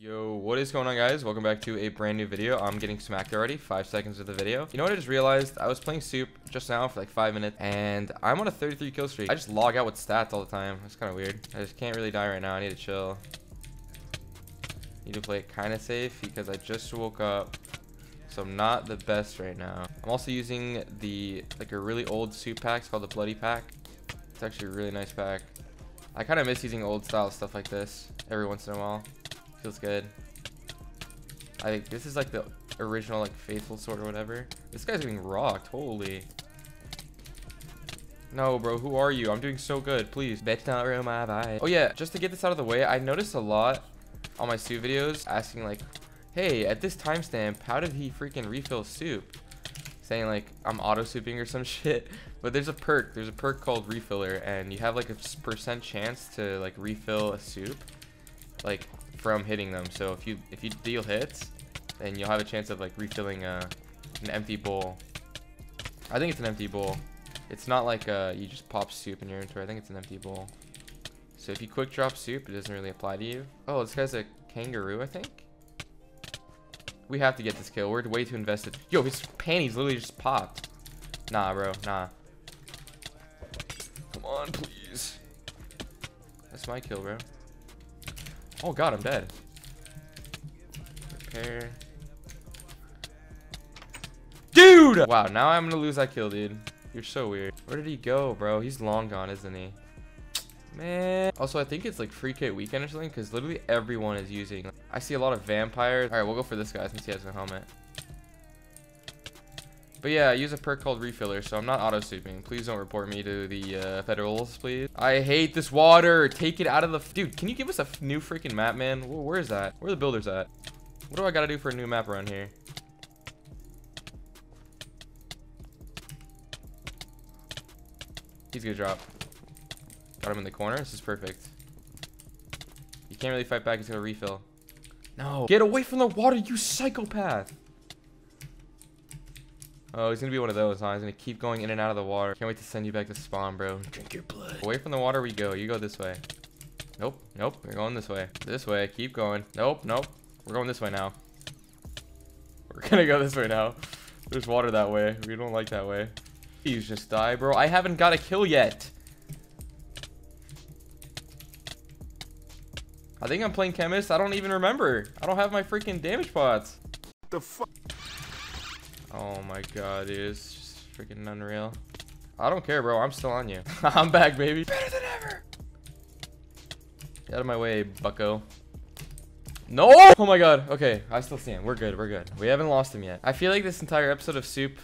Yo, what is going on, guys? Welcome back to a brand new video. I'm getting smacked already, 5 seconds of the video. You know what I just realized? I was playing soup just now for like 5 minutes, and I'm on a 33 kill streak. I just log out with stats all the time. That's kind of weird. I just can't really die right now. I need to chill. Need to play it kind of safe because I just woke up, so I'm not the best right now. I'm also using a really old soup pack. It's called the Bloody Pack. It's actually a really nice pack. I kind of miss using old style stuff like this every once in a while. Feels good. I think this is like the original like faithful sword or whatever. This guy's getting rocked. Holy. No, bro. Who are you? I'm doing so good. Please. That's not real my vibe. Oh yeah. Just to get this out of the way, I noticed a lot on my soup videos asking like, hey, at this timestamp, how did he freaking refill soup? Saying like I'm auto souping or some shit. But there's a perk. There's a perk called Refiller, and you have like a % chance to like refill a soup, like from hitting them. So if you deal hits, then you'll have a chance of like refilling an empty bowl. I think it's an empty bowl. It's not like you just pop soup in your inventory. I think it's an empty bowl. So if you quick drop soup, it doesn't really apply to you. Oh, this guy's a kangaroo, I think. We have to get this kill. We're way too invested. Yo, his panties literally just popped. Nah, bro, nah. Come on, please. That's my kill, bro. Oh god, I'm dead. Repair. Dude! Wow, now I'm gonna lose that kill, dude. You're so weird. Where did he go, bro? He's long gone, isn't he? Man. Also, I think it's like free kit weekend or something, because literally everyone is using. I see a lot of vampires. Alright, we'll go for this guy since he has a helmet. But yeah, I use a perk called Refiller, so I'm not auto-souping. Please don't report me to the federals, please. I hate this water. Take it out of the... Dude, can you give us a new freaking map, man? Where is that? Where are the builders at? What do I gotta do for a new map around here? He's gonna drop. Got him in the corner. This is perfect. You can't really fight back. He's gonna refill. No. Get away from the water, you psychopath. Oh, he's gonna be one of those, huh? He's gonna keep going in and out of the water. Can't wait to send you back to spawn, bro. Drink your blood. Away from the water we go. You go this way. Nope, nope. We're going this way. This way. Keep going. Nope, nope. We're going this way now. We're gonna go this way now. There's water that way. We don't like that way. Please just die, bro. I haven't got a kill yet. I think I'm playing Chemist. I don't even remember. I don't have my freaking damage pots. The fuck? Oh my god, dude, it's just freaking unreal. I don't care, bro. I'm still on you. I'm back, baby. Better than ever. Get out of my way, bucko. No! Oh my god. Okay, I still see him. We're good. We're good. We haven't lost him yet. I feel like this entire episode of Soup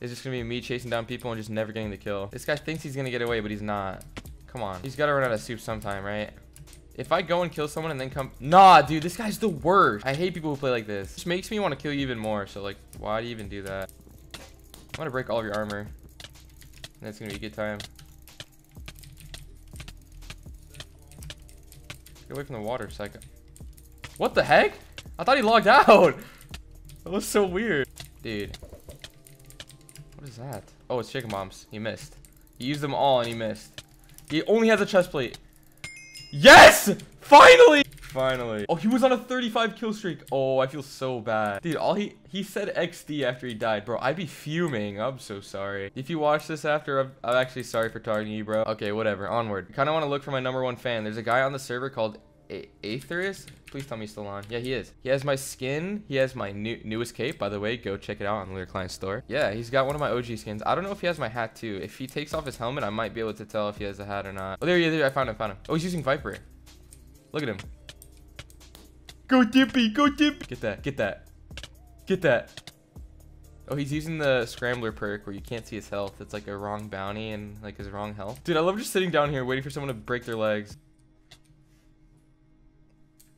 is just gonna be me chasing down people and just never getting the kill. This guy thinks he's gonna get away, but he's not. Come on. He's gotta run out of soup sometime, right? If I go and kill someone and then come... Nah, dude, this guy's the worst. I hate people who play like this. Just makes me want to kill you even more. So, like, why do you even do that? I'm going to break all of your armor. And it's going to be a good time. Get away from the water, psycho. What the heck? I thought he logged out. That was so weird. Dude. What is that? Oh, it's chicken bombs. He missed. He used them all and he missed. He only has a chest plate. Yes! Finally! Finally. Oh, he was on a 35 kill streak. Oh, I feel so bad. Dude, all he said XD after he died. Bro, I'd be fuming. I'm so sorry. If you watch this after, I'm actually sorry for targeting you, bro. Okay, whatever. Onward. Kind of want to look for my number one fan. There's a guy on the server called Aetherius. Please tell me he's still on. Yeah, he is. He has my skin. He has my newest cape. By the way, go check it out on the Lunar Client Store. Yeah, he's got one of my OG skins. I don't know if he has my hat too. If he takes off his helmet, I might be able to tell if he has a hat or not. Oh, there he is. There. I found him. Found him. Oh, he's using Viper. Look at him. Go Dippy. Go Dippy. Get that. Get that. Get that. Oh, he's using the Scrambler perk where you can't see his health. It's like a wrong bounty and like his wrong health. Dude, I love just sitting down here waiting for someone to break their legs.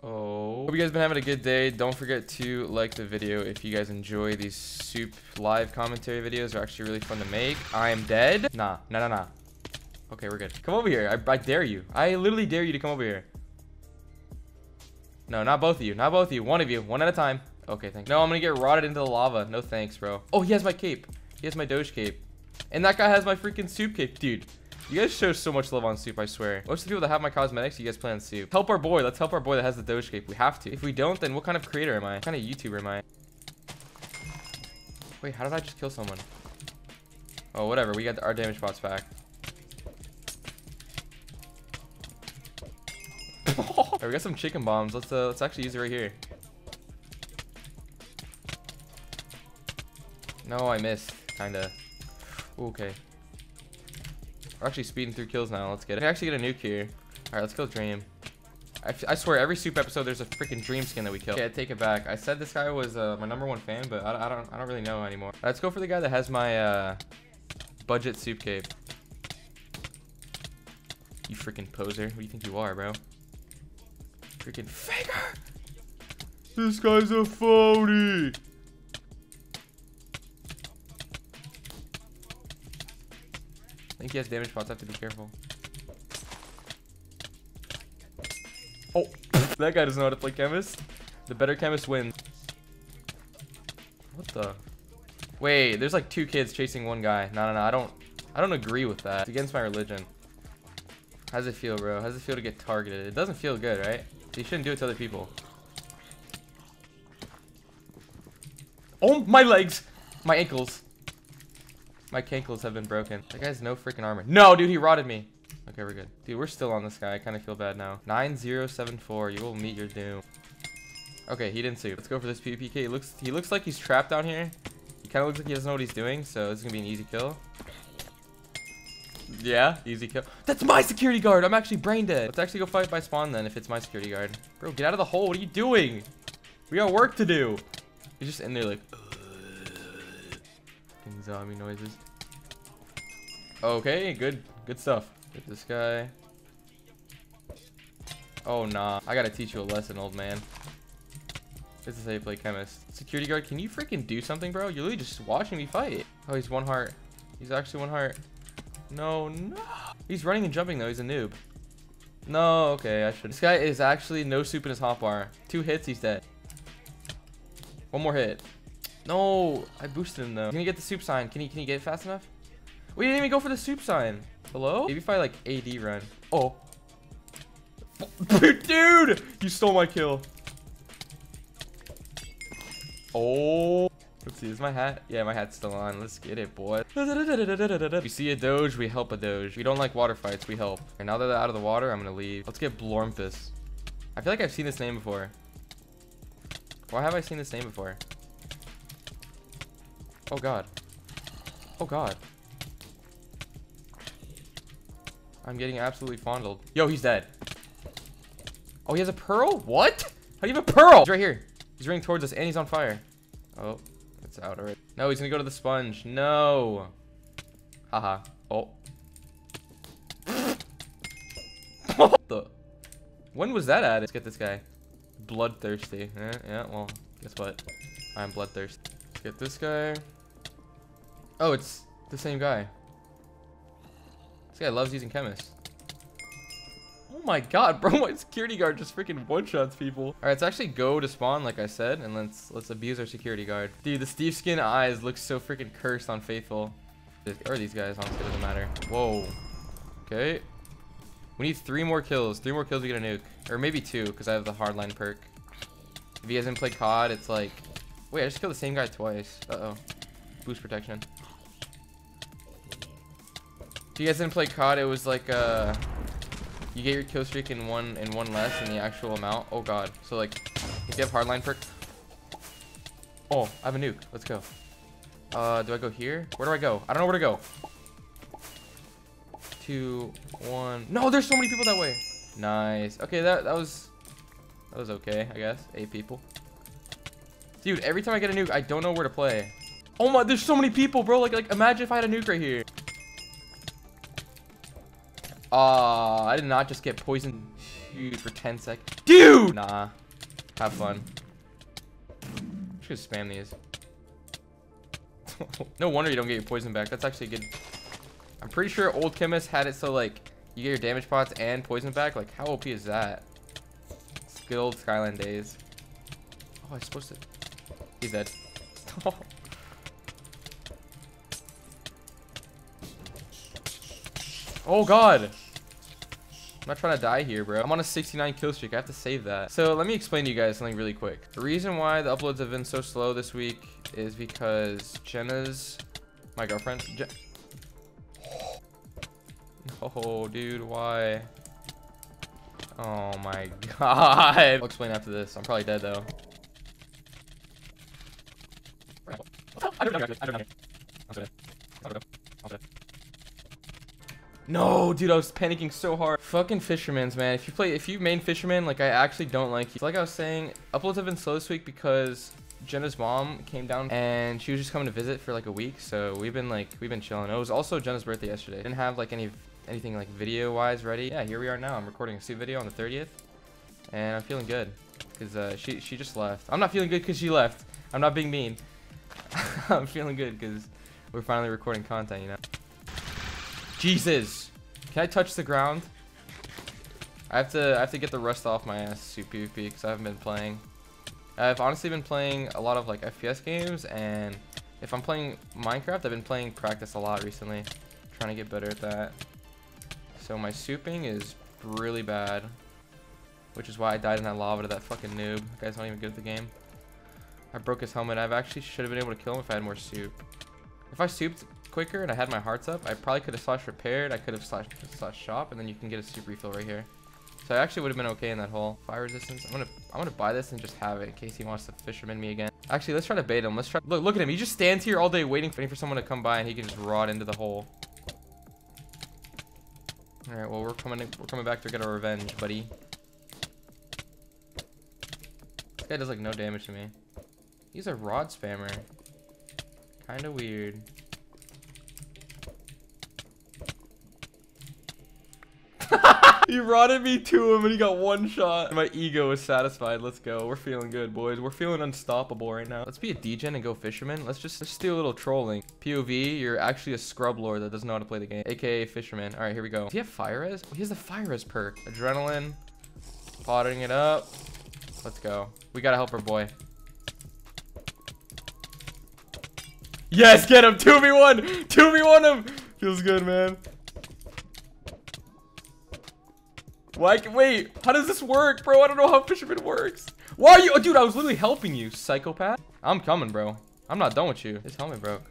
Oh, hope you guys been having a good day. Don't forget to like the video if you guys enjoy these soup live commentary videos. They're actually really fun to make. I am dead. Nah, nah, nah, nah. Okay, we're good. Come over here. I dare you. I literally dare you to come over here. No, not both of you. Not both of you. One of you. One at a time. Okay, thanks. No, I'm gonna get rotted into the lava. No thanks, bro. Oh, he has my cape. He has my Doge cape. And that guy has my freaking soup cape, dude. You guys show so much love on Soup, I swear. Most of the people that have my cosmetics, you guys play on Soup. Help our boy. Let's help our boy that has the Dogecape. We have to. If we don't, then what kind of creator am I? What kind of YouTuber am I? Wait, how did I just kill someone? Oh, whatever. We got our damage bots back. Alright, we got some chicken bombs. Let's actually use it right here. No, I missed. Kinda. Ooh, okay. We're actually speeding through kills now. Let's get it. I actually get a nuke here. Alright, let's kill Dream. I swear, every Soup episode, there's a freaking Dream skin that we kill. Okay, I take it back. I said this guy was my #1 fan, but I don't really know anymore. All right, let's go for the guy that has my budget Soup cape. You freaking poser. What do you think you are, bro? Freaking faker. This guy's a phony. I think he has damage pots. I have to be careful. Oh, that guy doesn't know how to play chemist. The better chemist wins. What the? Wait, there's like two kids chasing one guy. No, I don't agree with that. It's against my religion. How's it feel, bro? How's it feel to get targeted? It doesn't feel good, right? You shouldn't do it to other people. Oh, my legs, my ankles. My ankles have been broken. That guy has no freaking armor. No, dude, he rotted me. Okay, we're good. Dude, we're still on this guy. I kind of feel bad now. 9074. You will meet your doom. Okay, he didn't Soup. Let's go for this PvPK. He looks like he's trapped down here. He kind of looks like he doesn't know what he's doing, so it's gonna be an easy kill. Yeah, easy kill. That's my security guard. I'm actually brain dead. Let's actually go fight by spawn then if it's my security guard. Bro, get out of the hole. What are you doing? We got work to do. He's just in there like zombie noises. Okay, good stuff. Get this guy. Oh, nah. I gotta teach you a lesson, old man. This is how you play chemist. Security guard, can you freaking do something, bro? You're literally just watching me fight. Oh, he's one heart. He's actually one heart. No. He's running and jumping, though. He's a noob. No, okay, I should. This guy is actually no Soup in his hotbar. 2 hits, he's dead. One more hit. No, I boosted him, though. He's gonna get the Soup sign. Can he get it fast enough? We didn't even go for the Soup sign. Hello? Maybe if I, like, AD run. Oh. Dude! You stole my kill. Oh. Let's see. Is my hat? Yeah, my hat's still on. Let's get it, boy. We see a doge. We help a doge. We don't like water fights. We help. And now that they're out of the water, I'm gonna leave. Let's get Blormfist. I feel like I've seen this name before. Why have I seen this name before? Oh, God. Oh, God. I'm getting absolutely fondled. Yo, he's dead. Oh, he has a pearl? What? How do you have a pearl? He's right here. He's running towards us, and he's on fire. Oh, it's out already. No, he's going to go to the sponge. No. Haha. Oh. What the? When was that at? Let's get this guy. Bloodthirsty. Yeah, well, guess what? I'm bloodthirsty. Let's get this guy. Oh, it's the same guy. This guy loves using chemists. Oh my God, bro! My security guard just freaking one-shots people. All right, let's actually go to spawn, like I said, and let's abuse our security guard. Dude, the Steve skin eyes look so freaking cursed on Faithful. Or these guys, honestly, doesn't matter. Whoa. Okay. We need 3 more kills. 3 more kills, we get a nuke, or maybe 2, because I have the hardline perk. If you guys haven't played COD, it's like, wait, I just killed the same guy twice. Uh-oh. Boost protection. If you guys didn't play COD, it was like you get your kill streak in one less than the actual amount. Oh God. So like if you have hardline perk. Oh, I have a nuke. Let's go. Do I go here? Where do I go? I don't know where to go. 2, 1. No, there's so many people that way. Nice. Okay, that was okay, I guess. 8 people. Dude, every time I get a nuke, I don't know where to play. Oh my, there's so many people, bro. Like imagine if I had a nuke right here. I did not just get poisoned for 10 seconds. Dude! Nah. Have fun. I'm just gonna spam these. No wonder you don't get your poison back. That's actually good. I'm pretty sure old chemists had it so, like, you get your damage pots and poison back. Like, how OP is that? It's good old Skyland days. Oh, I was supposed to... He's dead. Oh god, I'm not trying to die here, bro. I'm on a 69 kill streak. I have to save that. So let me explain to you guys something really quick. The reason why the uploads have been so slow this week is because Jenna's my girlfriend. Oh, dude, why? Oh my god. I'll explain after this. I'm probably dead though. No, dude, I was panicking so hard. Fucking fisherman's, man. If you main fisherman, like, I actually don't like you. So like I was saying, uploads have been slow this week because Jenna's mom came down and she was just coming to visit for like a week. So we've been chilling. It was also Jenna's birthday yesterday. Didn't have like anything like video wise ready. Yeah, here we are now. I'm recording a soup video on the 30th and I'm feeling good because she just left. I'm not feeling good because she left. I'm not being mean. I'm feeling good because we're finally recording content, you know. Jesus, can I touch the ground? I have to get the rust off my ass to PvP because I haven't been playing. I've honestly been playing a lot of like FPS games, and if I'm playing Minecraft, I've been playing practice a lot recently, trying to get better at that. So my souping is really bad, which is why I died in that lava to that fucking noob. You guys not even good at the game. I broke his helmet. I actually should have been able to kill him if I had more soup. If I souped quicker and I had my hearts up, I probably could have slash repaired. I could have slash shop, and then you can get a soup refill right here. So I actually would have been okay in that hole. Fire resistance. I'm gonna buy this and just have it in case he wants to fisherman me again. Actually, let's try to bait him. Let's try. Look at him. He just stands here all day waiting for someone to come by, and he can just rot into the hole. All right. Well, we're coming back to get our revenge, buddy. This guy does like no damage to me. He's a rod spammer. Kind of weird. He rotted me to him and he got one shot. My ego is satisfied. Let's go. We're feeling good, boys. We're feeling unstoppable right now. Let's be a degen and go fisherman. Let's just do a little trolling. POV, you're actually a scrub lord that doesn't know how to play the game. AKA fisherman. All right, here we go. Does he have fire res? Oh, he has the fire res perk. Adrenaline. Potting it up. Let's go. We gotta help our boy. Yes, get him. 2v1. 2v1 him. Feels good, man. Wait, how does this work, bro? I don't know how fisherman works. Why are you? Oh, dude, I was literally helping you, psychopath. I'm coming, bro. I'm not done with you. His helmet broke.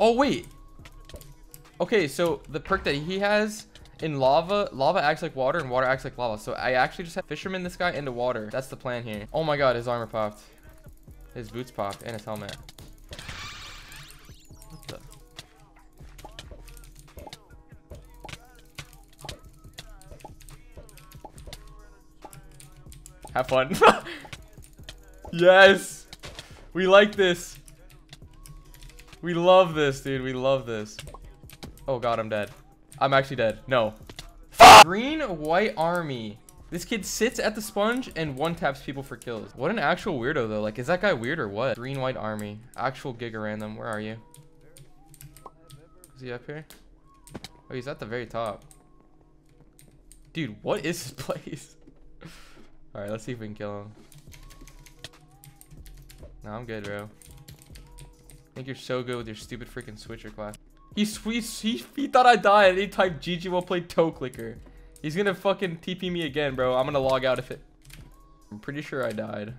Oh, wait. Okay, so the perk that he has in lava acts like water and water acts like lava. So I actually just have fisherman this guy into water. That's the plan here. Oh my god, his armor popped. His boots popped and his helmet. What the? Have fun. Yes. We like this. We love this, dude. We love this. Oh, God, I'm dead. I'm actually dead. No. Green white army. This kid sits at the sponge and one-taps people for kills. What an actual weirdo, though. Like, is that guy weird or what? Green white army. Actual Giga Random. Where are you? Is he up here? Oh, he's at the very top. Dude, what is his place? All right, let's see if we can kill him. No, I'm good, bro. I think you're so good with your stupid freaking switcher class. He thought I died. He typed GG will play toe clicker. He's gonna fucking TP me again, bro. I'm gonna log out if it. I'm pretty sure I died.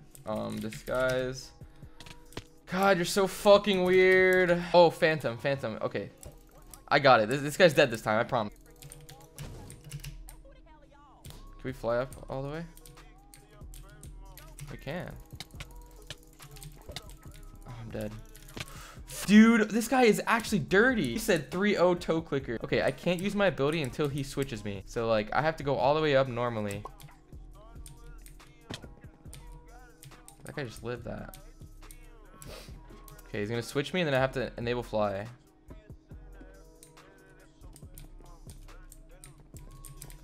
Disguise. God, you're so fucking weird. Oh, phantom. Okay, I got it. This guy's dead this time. I promise. Can we fly up all the way? We can. Oh, I'm dead. Dude, this guy is actually dirty. He said 3-0 toe clicker. Okay, I can't use my ability until he switches me. So, like, I have to go all the way up normally. That guy just lived that. Okay, he's gonna switch me, and then I have to enable fly.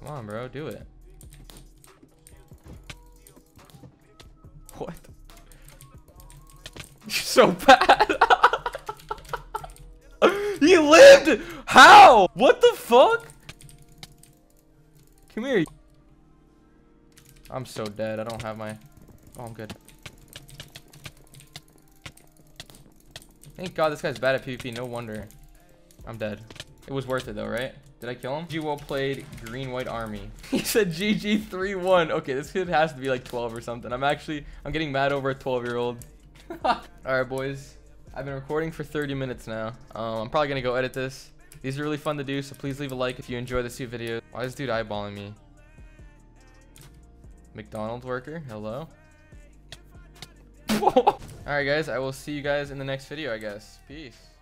Come on, bro, do it. What? You're so bad. He lived! How? What the fuck? Come here. I'm so dead. I don't have my... Oh, I'm good. Thank God this guy's bad at PvP. No wonder. I'm dead. It was worth it though, right? Did I kill him? GG, well played, green white army. He said GG 3-1. Okay, this kid has to be like 12 or something. I'm getting mad over a 12-year-old. All right, boys. I've been recording for 30 minutes now. I'm probably gonna go edit this. These are really fun to do, so please leave a like if you enjoy this video. Why is this dude eyeballing me? McDonald's worker, hello? All right, guys. I will see you guys in the next video, I guess. Peace.